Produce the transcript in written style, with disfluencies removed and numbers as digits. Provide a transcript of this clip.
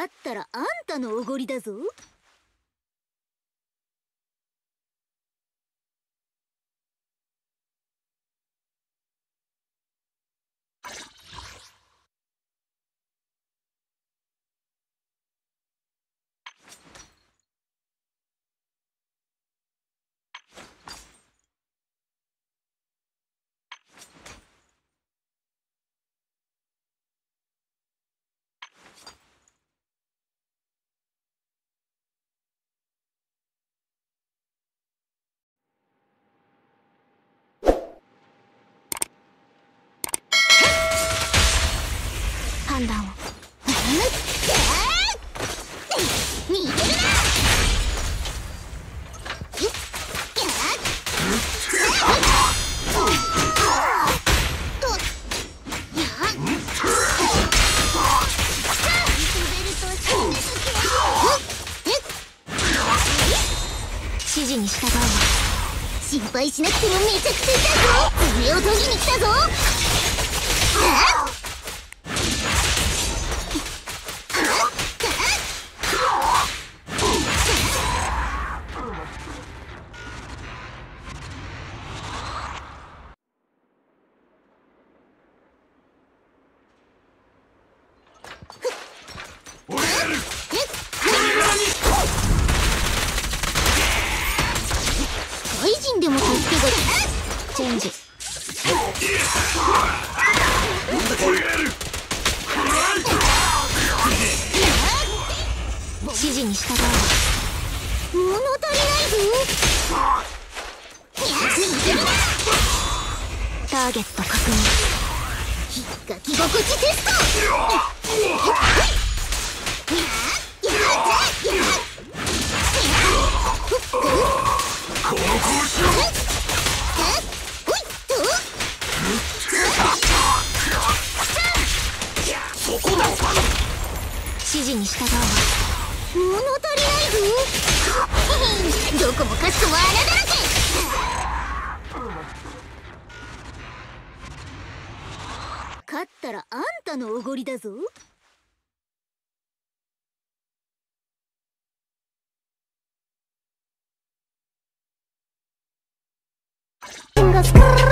勝ったらあんたのおごりだぞ。判断を逃げるな。指示に従うわ。心配しなくてもめちゃくちゃ痛いぞ。上を研ぎに来たぞ。あっLet's go.